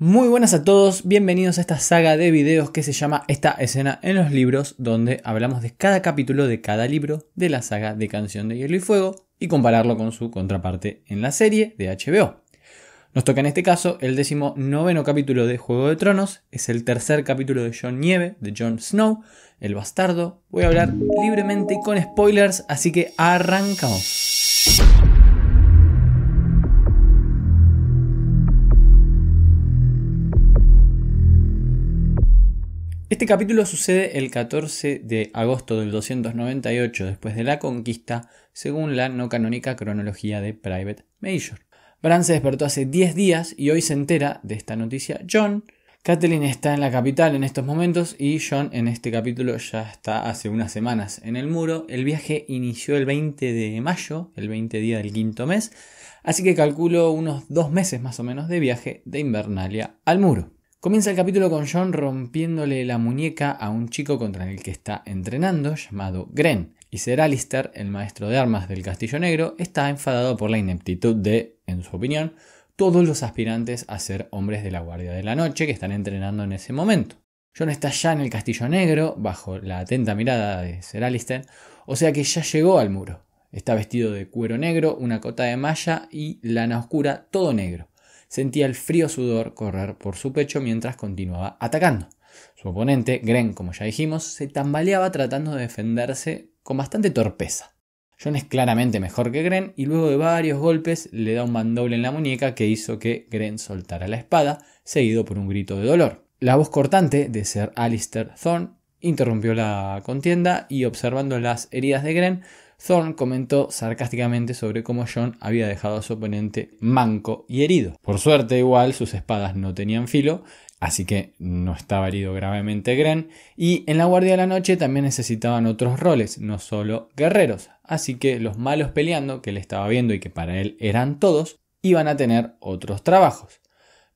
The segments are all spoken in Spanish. Muy buenas a todos, bienvenidos a esta saga de videos que se llama Esta escena en los libros, donde hablamos de cada capítulo de cada libro de la saga de Canción de Hielo y Fuego y compararlo con su contraparte en la serie de HBO. Nos toca en este caso el 19º capítulo de Juego de Tronos, es el tercer capítulo de Jon Nieve, de Jon Snow, el bastardo. Voy a hablar libremente y con spoilers, así que arrancamos. Este capítulo sucede el 14 de agosto del 298 después de la conquista, según la no canónica cronología de Private Major. Bran se despertó hace 10 días y hoy se entera de esta noticia Jon. Catelyn está en la capital en estos momentos y Jon en este capítulo ya está hace unas semanas en El Muro. El viaje inició el 20 de mayo, el 20 día del quinto mes, así que calculo unos 2 meses más o menos de viaje de Invernalia al Muro. Comienza el capítulo con Jon rompiéndole la muñeca a un chico contra el que está entrenando, llamado Gren. Y Ser Alliser, el maestro de armas del Castillo Negro, está enfadado por la ineptitud de, en su opinión, todos los aspirantes a ser hombres de la Guardia de la Noche que están entrenando en ese momento. Jon está ya en el Castillo Negro, bajo la atenta mirada de Ser Alliser, o sea que ya llegó al Muro. Está vestido de cuero negro, una cota de malla y lana oscura, todo negro. Sentía el frío sudor correr por su pecho mientras continuaba atacando. Su oponente, Gren, como ya dijimos, se tambaleaba tratando de defenderse con bastante torpeza. Jon es claramente mejor que Gren y luego de varios golpes le da un mandoble en la muñeca que hizo que Gren soltara la espada, seguido por un grito de dolor. La voz cortante de Ser Alliser Thorne interrumpió la contienda y observando las heridas de Gren, Thorne comentó sarcásticamente sobre cómo Jon había dejado a su oponente manco y herido. Por suerte igual sus espadas no tenían filo, así que no estaba herido gravemente Gren. Y en la Guardia de la Noche también necesitaban otros roles, no solo guerreros. Así que los malos peleando, que él estaba viendo y que para él eran todos, iban a tener otros trabajos.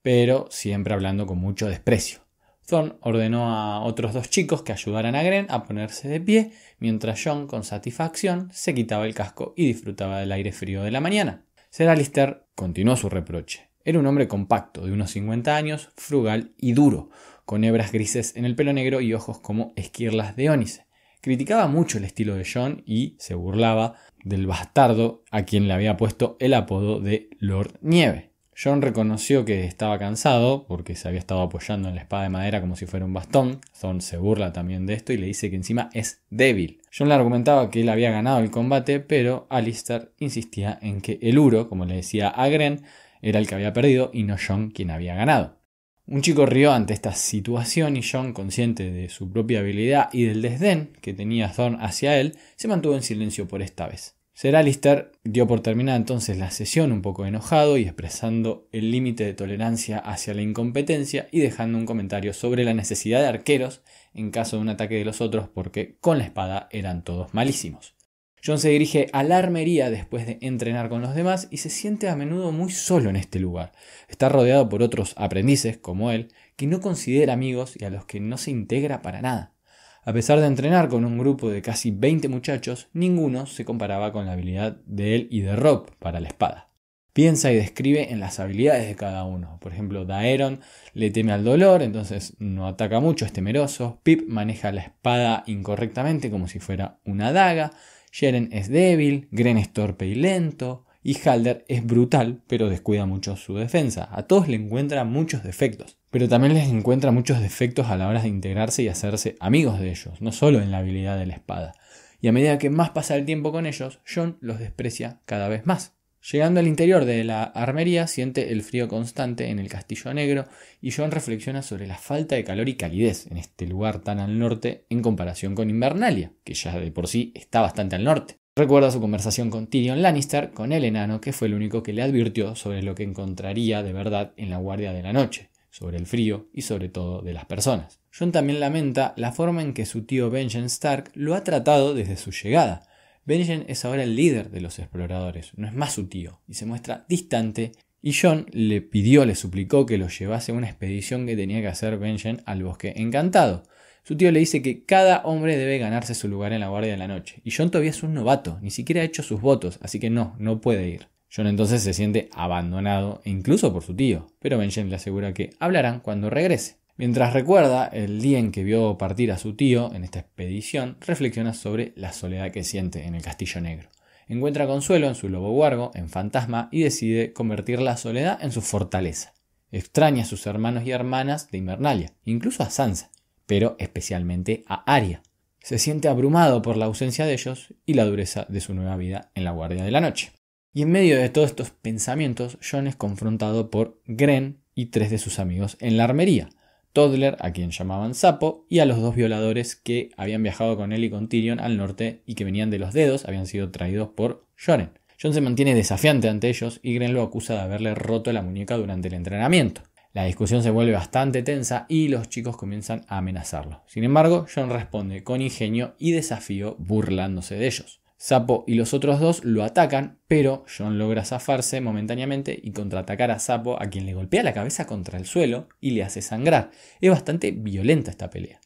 Pero siempre hablando con mucho desprecio. Thorne ordenó a otros 2 chicos que ayudaran a Gren a ponerse de pie, mientras Jon, con satisfacción, se quitaba el casco y disfrutaba del aire frío de la mañana. Ser Alliser continuó su reproche. Era un hombre compacto, de unos 50 años, frugal y duro, con hebras grises en el pelo negro y ojos como esquirlas de ónice. Criticaba mucho el estilo de Jon y se burlaba del bastardo a quien le había puesto el apodo de Lord Nieve. Jon reconoció que estaba cansado porque se había estado apoyando en la espada de madera como si fuera un bastón. Thorne se burla también de esto y le dice que encima es débil. Jon le argumentaba que él había ganado el combate, pero Alliser insistía en que el Uro, como le decía a Gren, era el que había perdido y no Jon quien había ganado. Un chico rió ante esta situación y Jon, consciente de su propia habilidad y del desdén que tenía Thorne hacia él, se mantuvo en silencio por esta vez. Ser Alliser dio por terminada entonces la sesión un poco enojado y expresando el límite de tolerancia hacia la incompetencia y dejando un comentario sobre la necesidad de arqueros en caso de un ataque de los otros porque con la espada eran todos malísimos. Jon se dirige a la armería después de entrenar con los demás y se siente a menudo muy solo en este lugar. Está rodeado por otros aprendices como él que no considera amigos y a los que no se integra para nada. A pesar de entrenar con un grupo de casi 20 muchachos, ninguno se comparaba con la habilidad de él y de Robb para la espada. Piensa y describe en las habilidades de cada uno. Por ejemplo, Daeron le teme al dolor, entonces no ataca mucho, es temeroso. Pip maneja la espada incorrectamente como si fuera una daga. Yoren es débil, Gren es torpe y lento. Y Halder es brutal, pero descuida mucho su defensa. A todos le encuentra muchos defectos. Pero también les encuentra muchos defectos a la hora de integrarse y hacerse amigos de ellos, no solo en la habilidad de la espada. Y a medida que más pasa el tiempo con ellos, Jon los desprecia cada vez más. Llegando al interior de la armería, siente el frío constante en el Castillo Negro y Jon reflexiona sobre la falta de calor y calidez en este lugar tan al norte en comparación con Invernalia, que ya de por sí está bastante al norte. Recuerda su conversación con Tyrion Lannister, con el enano que fue el único que le advirtió sobre lo que encontraría de verdad en la Guardia de la Noche, sobre el frío y sobre todo de las personas. Jon también lamenta la forma en que su tío Benjen Stark lo ha tratado desde su llegada. Benjen es ahora el líder de los exploradores, no es más su tío, y se muestra distante. Y Jon le suplicó que lo llevase a una expedición que tenía que hacer Benjen al Bosque Encantado. Su tío le dice que cada hombre debe ganarse su lugar en la Guardia de la Noche. Y Jon todavía es un novato, ni siquiera ha hecho sus votos, así que no puede ir. Jon entonces se siente abandonado, incluso por su tío, pero Benjen le asegura que hablarán cuando regrese. Mientras recuerda el día en que vio partir a su tío en esta expedición, reflexiona sobre la soledad que siente en el Castillo Negro. Encuentra consuelo en su lobo huargo, en Fantasma, y decide convertir la soledad en su fortaleza. Extraña a sus hermanos y hermanas de Invernalia, incluso a Sansa, pero especialmente a Arya. Se siente abrumado por la ausencia de ellos y la dureza de su nueva vida en la Guardia de la Noche. Y en medio de todos estos pensamientos, Jon es confrontado por Gren y 3 de sus amigos en la armería. Todder, a quien llamaban Sapo, y a los 2 violadores que habían viajado con él y con Tyrion al norte y que venían de los dedos, habían sido traídos por Yoren. Jon se mantiene desafiante ante ellos y Gren lo acusa de haberle roto la muñeca durante el entrenamiento. La discusión se vuelve bastante tensa y los chicos comienzan a amenazarlo. Sin embargo, Jon responde con ingenio y desafío burlándose de ellos. Sapo y los otros 2 lo atacan, pero Jon logra zafarse momentáneamente y contraatacar a Sapo, a quien le golpea la cabeza contra el suelo y le hace sangrar. Es bastante violenta esta pelea.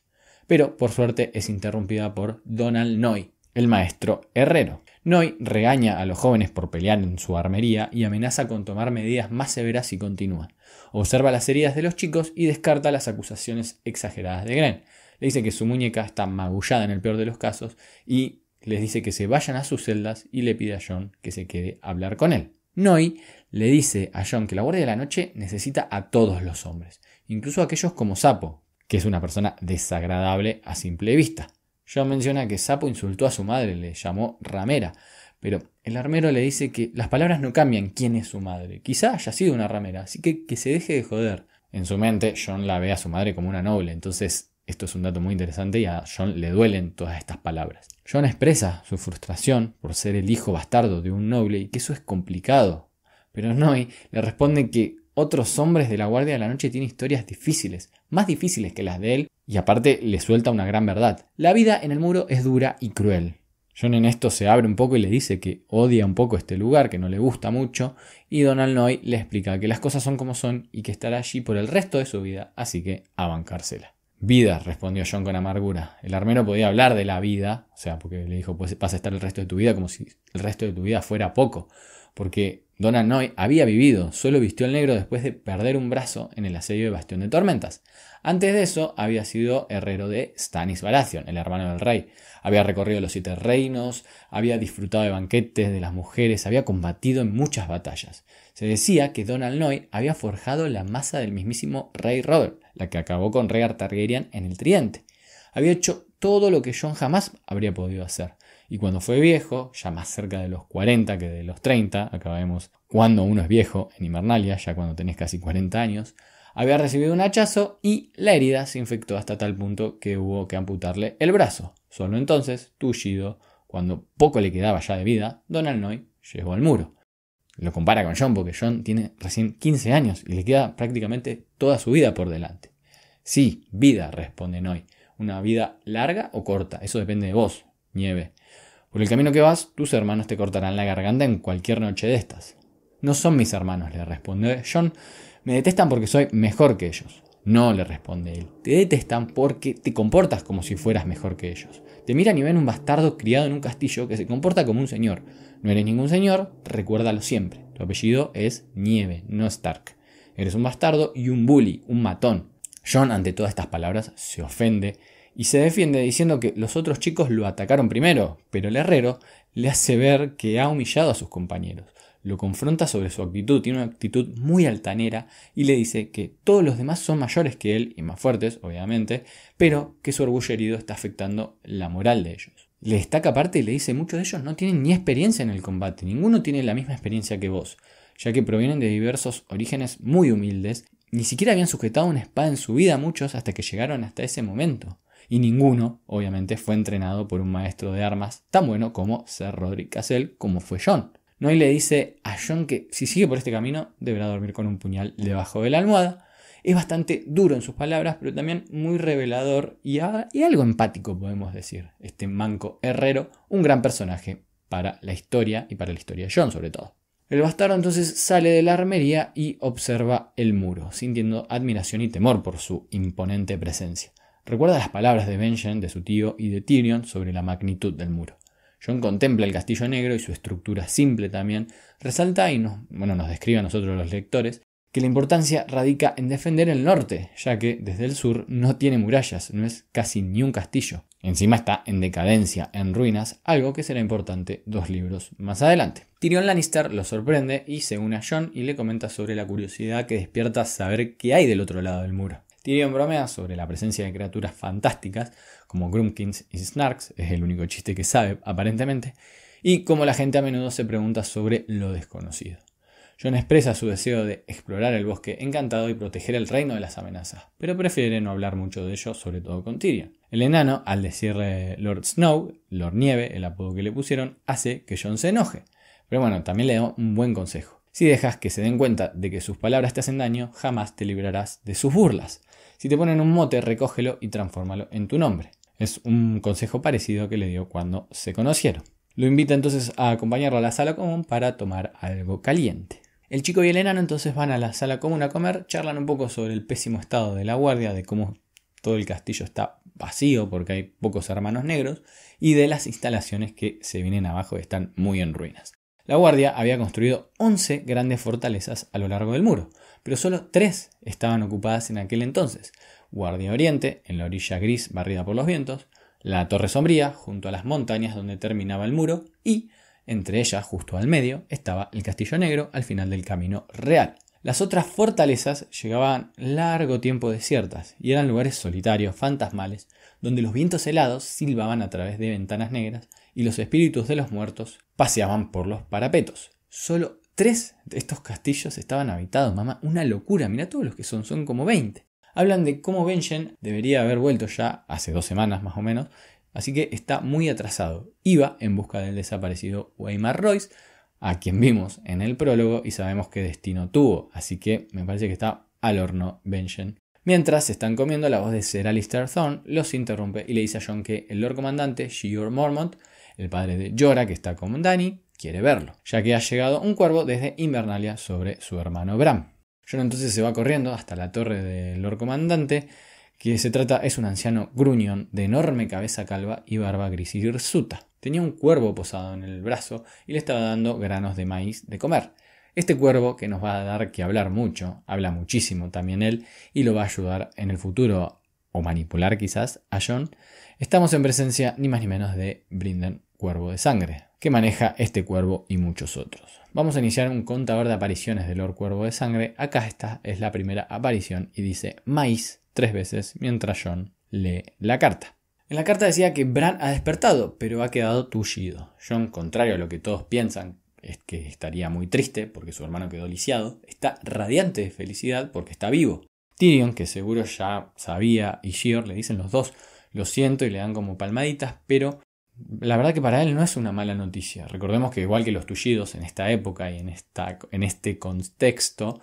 Pero, por suerte, es interrumpida por Donal Noye, el maestro herrero. Noye regaña a los jóvenes por pelear en su armería y amenaza con tomar medidas más severas si continúan. Observa las heridas de los chicos y descarta las acusaciones exageradas de Gren. Le dice que su muñeca está magullada en el peor de los casos y les dice que se vayan a sus celdas y le pide a Jon que se quede a hablar con él. Noye le dice a Jon que la Guardia de la Noche necesita a todos los hombres, incluso a aquellos como Sapo, que es una persona desagradable a simple vista. Jon menciona que Sapo insultó a su madre, le llamó ramera, pero el armero le dice que las palabras no cambian quién es su madre. Quizá haya sido una ramera, así que se deje de joder. En su mente, Jon la ve a su madre como una noble, entonces esto es un dato muy interesante y a Jon le duelen todas estas palabras. Jon expresa su frustración por ser el hijo bastardo de un noble y que eso es complicado. Pero Noye le responde que otros hombres de la Guardia de la Noche tienen historias difíciles, más difíciles que las de él, y aparte le suelta una gran verdad. La vida en el muro es dura y cruel. Jon en esto se abre un poco y le dice que odia un poco este lugar, que no le gusta mucho, y Donal Noye le explica que las cosas son como son y que estará allí por el resto de su vida, así que a bancársela. Vida, respondió Jon con amargura. El armero podía hablar de la vida, o sea, porque le dijo, pues vas a estar el resto de tu vida, como si el resto de tu vida fuera poco, porque Donal Noye había vivido, solo vistió el negro después de perder un brazo en el asedio de Bastión de Tormentas. Antes de eso había sido herrero de Stannis Baratheon, el hermano del rey. Había recorrido los 7 reinos, había disfrutado de banquetes, de las mujeres, había combatido en muchas batallas. Se decía que Donal Noye había forjado la masa del mismísimo rey Robb, la que acabó con Rhaegar Targaryen en el Tridente. Había hecho todo lo que Jon jamás habría podido hacer. Y cuando fue viejo, ya más cerca de los 40 que de los 30, acá vemos cuando uno es viejo en Invernalia, ya cuando tenés casi 40 años, había recibido un hachazo y la herida se infectó hasta tal punto que hubo que amputarle el brazo. Solo entonces, tullido, cuando poco le quedaba ya de vida, Donal Noye llegó al muro. Lo compara con Jon porque Jon tiene recién 15 años y le queda prácticamente toda su vida por delante. Sí, vida, responde Noye. ¿Una vida larga o corta? Eso depende de vos, Nieve. Por el camino que vas, tus hermanos te cortarán la garganta en cualquier noche de estas. No son mis hermanos, le responde Jon. Me detestan porque soy mejor que ellos. No, le responde él. Te detestan porque te comportas como si fueras mejor que ellos. Te miran y ven un bastardo criado en un castillo que se comporta como un señor. No eres ningún señor, recuérdalo siempre. Tu apellido es Nieve, no Stark. Eres un bastardo y un bully, un matón. Jon, ante todas estas palabras, se ofende y se defiende diciendo que los otros chicos lo atacaron primero, pero el herrero le hace ver que ha humillado a sus compañeros. Lo confronta sobre su actitud, tiene una actitud muy altanera y le dice que todos los demás son mayores que él y más fuertes, obviamente, pero que su orgullo herido está afectando la moral de ellos. Le destaca aparte y le dice muchos de ellos no tienen ni experiencia en el combate, ninguno tiene la misma experiencia que vos, ya que provienen de diversos orígenes muy humildes, ni siquiera habían sujetado una espada en su vida muchos hasta que llegaron hasta ese momento. Y ninguno, obviamente, fue entrenado por un maestro de armas tan bueno como Ser Roderick Cassell, como fue Jon. Noye le dice a Jon que si sigue por este camino deberá dormir con un puñal debajo de la almohada. Es bastante duro en sus palabras, pero también muy revelador y algo empático, podemos decir. Este manco herrero, un gran personaje para la historia y para la historia de Jon sobre todo. El bastardo entonces sale de la armería y observa el muro, sintiendo admiración y temor por su imponente presencia. Recuerda las palabras de Benjen, de su tío y de Tyrion sobre la magnitud del muro. Jon contempla el Castillo Negro y su estructura simple también resalta y nos describe a nosotros los lectores que la importancia radica en defender el norte, ya que desde el sur no tiene murallas, no es casi ni un castillo. Encima está en decadencia, en ruinas, algo que será importante 2 libros más adelante. Tyrion Lannister lo sorprende y se une a Jon y le comenta sobre la curiosidad que despierta saber qué hay del otro lado del muro. Tyrion bromea sobre la presencia de criaturas fantásticas como Grumpkins y Snarks, es el único chiste que sabe aparentemente, y como la gente a menudo se pregunta sobre lo desconocido. Jon expresa su deseo de explorar el Bosque Encantado y proteger el reino de las amenazas, pero prefiere no hablar mucho de ello, sobre todo con Tyrion. El enano, al decirle Lord Snow, Lord Nieve, el apodo que le pusieron, hace que Jon se enoje. Pero bueno, también le da un buen consejo. Si dejas que se den cuenta de que sus palabras te hacen daño, jamás te librarás de sus burlas. Si te ponen un mote, recógelo y transfórmalo en tu nombre. Es un consejo parecido que le dio cuando se conocieron. Lo invita entonces a acompañarlo a la sala común para tomar algo caliente. El chico y el enano entonces van a la sala común a comer, charlan un poco sobre el pésimo estado de la guardia, de cómo todo el castillo está vacío porque hay pocos hermanos negros y de las instalaciones que se vienen abajo y están muy en ruinas. La guardia había construido 11 grandes fortalezas a lo largo del muro, pero solo 3 estaban ocupadas en aquel entonces. Guardia Oriente, en la orilla gris barrida por los vientos, la Torre Sombría, junto a las montañas donde terminaba el muro y... entre ellas, justo al medio, estaba el Castillo Negro al final del camino real. Las otras fortalezas llegaban largo tiempo desiertas y eran lugares solitarios, fantasmales, donde los vientos helados silbaban a través de ventanas negras y los espíritus de los muertos paseaban por los parapetos. Solo 3 de estos castillos estaban habitados, mamá, una locura, mirá todos los que son como 20. Hablan de cómo Benjen debería haber vuelto ya hace 2 semanas más o menos, así que está muy atrasado. Iba en busca del desaparecido Waymar Royce, a quien vimos en el prólogo y sabemos qué destino tuvo. Así que me parece que está al horno Benjen. Mientras se están comiendo, la voz de Ser Alliser Thorne los interrumpe y le dice a Jon que el Lord Comandante Jeor Mormont, el padre de Jorah que está con Dany, quiere verlo, ya que ha llegado un cuervo desde Invernalia sobre su hermano Bran. Jon entonces se va corriendo hasta la torre del Lord Comandante, que se trata es un anciano gruñón de enorme cabeza calva y barba gris y hirsuta. Tenía un cuervo posado en el brazo y le estaba dando granos de maíz de comer. Este cuervo, que nos va a dar que hablar mucho, habla muchísimo también él y lo va a ayudar en el futuro, o manipular quizás, a Jon. Estamos en presencia ni más ni menos de Brynden Cuervo de Sangre, que maneja este cuervo y muchos otros. Vamos a iniciar un contador de apariciones del Lord Cuervo de Sangre. Acá esta es la primera aparición y dice maíz 3 veces mientras Jon lee la carta. En la carta decía que Bran ha despertado, pero ha quedado tullido. Jon, contrario a lo que todos piensan, es que estaría muy triste porque su hermano quedó lisiado, está radiante de felicidad porque está vivo. Tyrion, que seguro ya sabía, y Jeor le dicen los dos lo siento y le dan como palmaditas, pero la verdad que para él no es una mala noticia. Recordemos que igual que los tullidos en esta época y en este contexto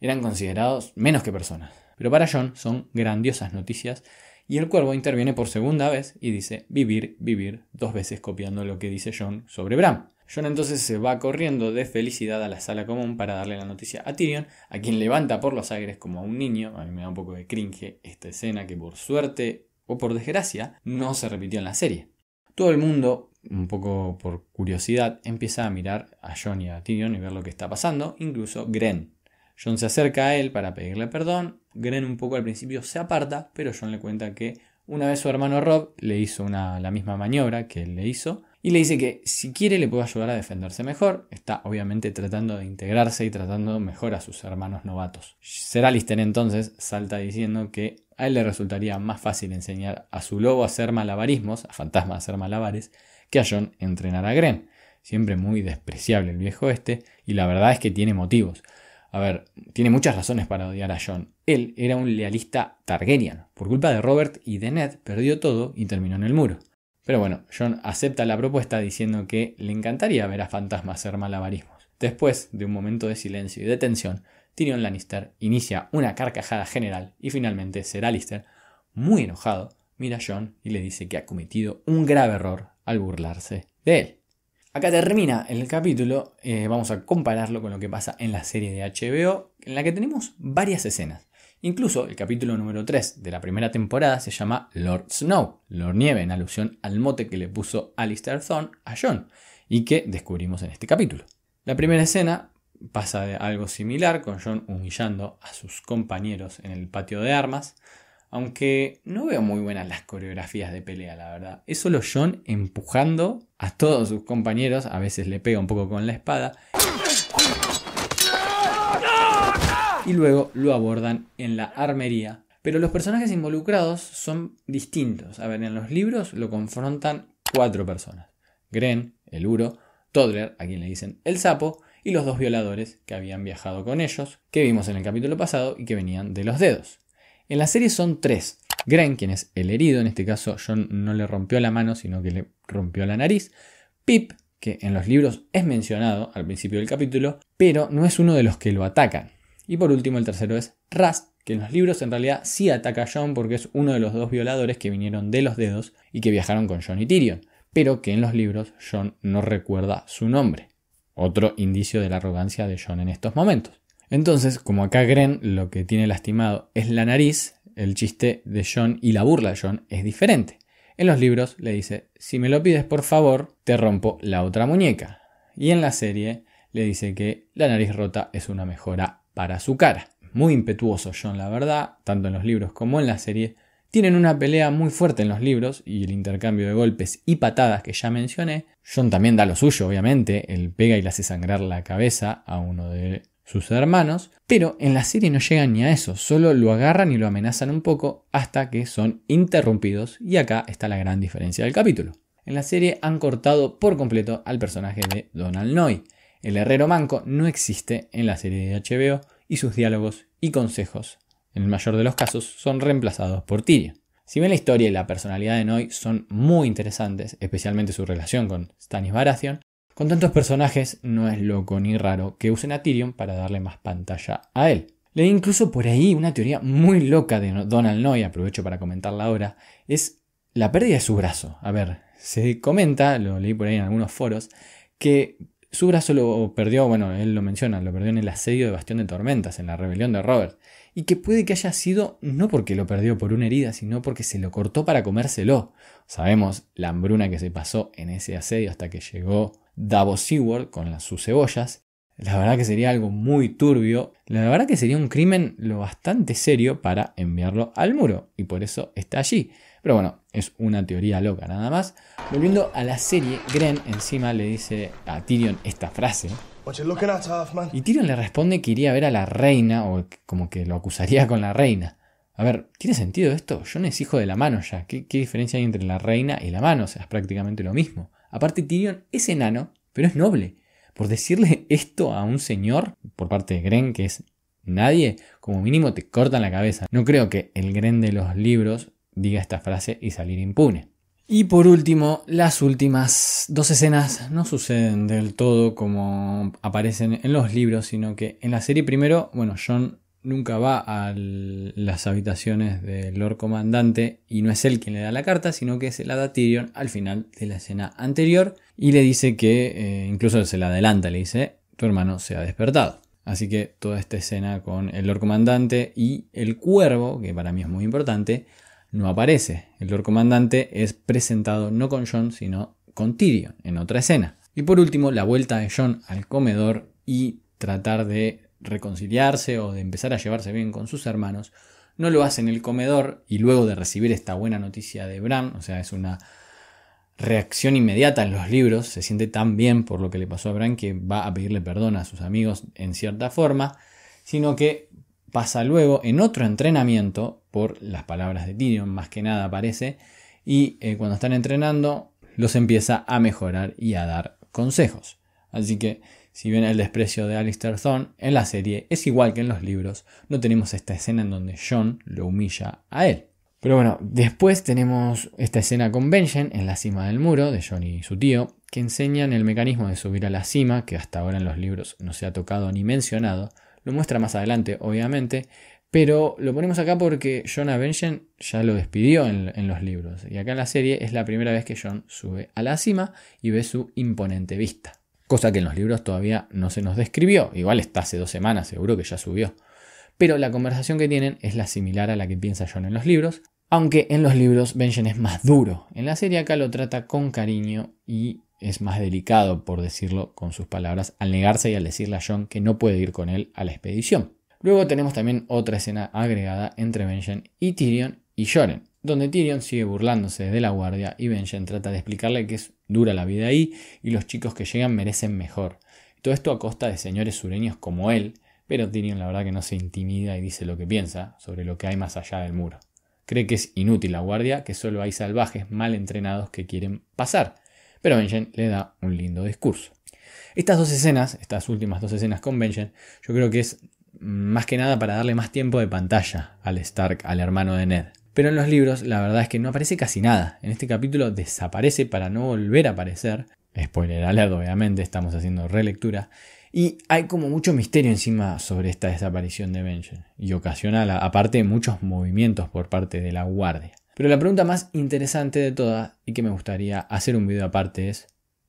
eran considerados menos que personas. Pero para Jon son grandiosas noticias y el cuervo interviene por segunda vez y dice vivir, vivir, 2 veces copiando lo que dice Jon sobre Bran. Jon entonces se va corriendo de felicidad a la sala común para darle la noticia a Tyrion, a quien levanta por los aires como a un niño. A mí me da un poco de cringe esta escena que por suerte o por desgracia no se repitió en la serie. Todo el mundo, un poco por curiosidad, empieza a mirar a Jon y a Tyrion y ver lo que está pasando, incluso Gren. Jon se acerca a él para pedirle perdón. Gren un poco al principio se aparta, pero Jon le cuenta que una vez su hermano Robb le hizo la misma maniobra que él le hizo y le dice que si quiere le puede ayudar a defenderse mejor. Está obviamente tratando de integrarse y tratando mejor a sus hermanos novatos. Ser Alliser entonces salta diciendo que a él le resultaría más fácil enseñar a su lobo a hacer malabarismos, a Fantasma a hacer malabares, que a Jon entrenar a Gren. Siempre muy despreciable el viejo este y la verdad es que tiene motivos. A ver, tiene muchas razones para odiar a Jon. Él era un lealista Targaryen. Por culpa de Robert y de Ned perdió todo y terminó en el muro. Pero bueno, Jon acepta la propuesta diciendo que le encantaría ver a Fantasma hacer malabarismos. Después de un momento de silencio y de tensión, Tyrion Lannister inicia una carcajada general y finalmente Ser Alliser, muy enojado, mira a Jon y le dice que ha cometido un grave error al burlarse de él. Acá termina el capítulo, vamos a compararlo con lo que pasa en la serie de HBO, en la que tenemos varias escenas. Incluso el capítulo número 3 de la primera temporada se llama Lord Snow, Lord Nieve, en alusión al mote que le puso Alliser Thorne a Jon y que descubrimos en este capítulo. La primera escena pasa de algo similar, con Jon humillando a sus compañeros en el patio de armas, aunque no veo muy buenas las coreografías de pelea, la verdad. Es solo Jon empujando a todos sus compañeros, a veces le pega un poco con la espada, y luego lo abordan en la armería. Pero los personajes involucrados son distintos. A ver, en los libros lo confrontan 4 personas. Gren, el Uro, Todder, a quien le dicen el sapo, y los 2 violadores que habían viajado con ellos, que vimos en el capítulo pasado y que venían de los dedos. En la serie son 3. Gren, quien es el herido, en este caso Jon no le rompió la mano, sino que le rompió la nariz. Pip, que en los libros es mencionado al principio del capítulo, pero no es uno de los que lo atacan. Y por último el tercero es Rast, que en los libros en realidad sí ataca a Jon porque es uno de los 2 violadores que vinieron de los dedos y que viajaron con Jon y Tyrion, pero que en los libros Jon no recuerda su nombre. Otro indicio de la arrogancia de Jon en estos momentos. Entonces, como acá Gren lo que tiene lastimado es la nariz, el chiste de Jon y la burla de Jon es diferente. En los libros le dice, si me lo pides por favor, te rompo la otra muñeca. Y en la serie le dice que la nariz rota es una mejora para su cara. Muy impetuoso Jon, la verdad, tanto en los libros como en la serie. Tienen una pelea muy fuerte en los libros y el intercambio de golpes y patadas que ya mencioné. Jon también da lo suyo, obviamente, él pega y le hace sangrar la cabeza a uno de sus hermanos, pero en la serie no llegan ni a eso, solo lo agarran y lo amenazan un poco hasta que son interrumpidos, y acá está la gran diferencia del capítulo. En la serie han cortado por completo al personaje de Donal Noye. El herrero manco no existe en la serie de HBO y sus diálogos y consejos, en el mayor de los casos, son reemplazados por Tyrion. Si bien la historia y la personalidad de Noye son muy interesantes, especialmente su relación con Stannis Baratheon, con tantos personajes no es loco ni raro que usen a Tyrion para darle más pantalla a él. Leí incluso por ahí una teoría muy loca de Donal Noye, aprovecho para comentarla ahora, es la pérdida de su brazo. A ver, se comenta, lo leí por ahí en algunos foros, que su brazo lo perdió, bueno, él lo menciona, lo perdió en el asedio de Bastión de Tormentas, en la rebelión de Robert, y que puede que haya sido no porque lo perdió por una herida, sino porque se lo cortó para comérselo. Sabemos la hambruna que se pasó en ese asedio hasta que llegó Davos Seward con sus cebollas. La verdad que sería algo muy turbio, la verdad que sería un crimen lo bastante serio para enviarlo al muro, y por eso está allí. Pero bueno, es una teoría loca nada más. Volviendo a la serie, Gren encima le dice a Tyrion esta frase. Y Tyrion le responde que iría a ver a la reina, o como que lo acusaría con la reina. A ver, ¿tiene sentido esto? Jon es hijo de la mano ya. ¿Qué diferencia hay entre la reina y la mano? O sea, es prácticamente lo mismo. Aparte Tyrion es enano, pero es noble. Por decirle esto a un señor, por parte de Gren, que es nadie, como mínimo te cortan la cabeza. No creo que el Gren de los libros diga esta frase y salir impune. Y por último, las últimas 2 escenas no suceden del todo como aparecen en los libros, sino que en la serie primero, bueno, Jon nunca va a las habitaciones del Lord Comandante y no es él quien le da la carta, sino que se la da Tyrion al final de la escena anterior y le dice que, incluso se la adelanta, le dice, tu hermano se ha despertado. Así que toda esta escena con el Lord Comandante y el Cuervo, que para mí es muy importante, no aparece. El Lord Comandante es presentado no con Jon, sino con Tyrion en otra escena. Y por último, la vuelta de Jon al comedor y tratar de reconciliarse o de empezar a llevarse bien con sus hermanos. No lo hace en el comedor y luego de recibir esta buena noticia de Bran, o sea, es una reacción inmediata en los libros, se siente tan bien por lo que le pasó a Bran que va a pedirle perdón a sus amigos en cierta forma, sino que pasa luego en otro entrenamiento, por las palabras de Tyrion más que nada parece, y cuando están entrenando los empieza a mejorar y a dar consejos. Así que si bien el desprecio de Alliser Thorne en la serie es igual que en los libros, no tenemos esta escena en donde Jon lo humilla a él. Pero bueno, después tenemos esta escena con Benjen en la cima del muro de Jon y su tío, que enseñan el mecanismo de subir a la cima, que hasta ahora en los libros no se ha tocado ni mencionado. Lo muestra más adelante, obviamente, pero lo ponemos acá porque Jon a Benjen ya lo despidió en los libros. Y acá en la serie es la primera vez que Jon sube a la cima y ve su imponente vista. Cosa que en los libros todavía no se nos describió. Igual está hace 2 semanas, seguro que ya subió. pero la conversación que tienen es la similar a la que piensa Jon en los libros, aunque en los libros Benjen es más duro. En la serie acá lo trata con cariño y es más delicado, por decirlo con sus palabras, al negarse y al decirle a Jon que no puede ir con él a la expedición. Luego tenemos también otra escena agregada entre Benjen y Tyrion y Yoren, donde Tyrion sigue burlándose de la guardia y Benjen trata de explicarle que es dura la vida ahí y los chicos que llegan merecen mejor. Todo esto a costa de señores sureños como él, pero Tyrion la verdad que no se intimida y dice lo que piensa sobre lo que hay más allá del muro. Cree que es inútil la guardia, que solo hay salvajes mal entrenados que quieren pasar, pero Benjen le da un lindo discurso. Estas últimas dos escenas con Benjen, yo creo que es más que nada para darle más tiempo de pantalla al Stark, al hermano de Ned. Pero en los libros la verdad es que no aparece casi nada. En este capítulo desaparece para no volver a aparecer. Spoiler alert, obviamente, estamos haciendo relectura. Y hay como mucho misterio encima sobre esta desaparición de Benjen. Y ocasiona, aparte, muchos movimientos por parte de la guardia. Pero la pregunta más interesante de todas, y que me gustaría hacer un video aparte, es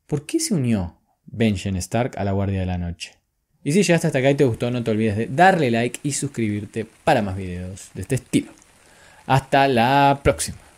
¿por qué se unió Benjen Stark a la Guardia de la Noche? Y si llegaste hasta acá y te gustó, no te olvides de darle like y suscribirte para más videos de este estilo. Hasta la próxima.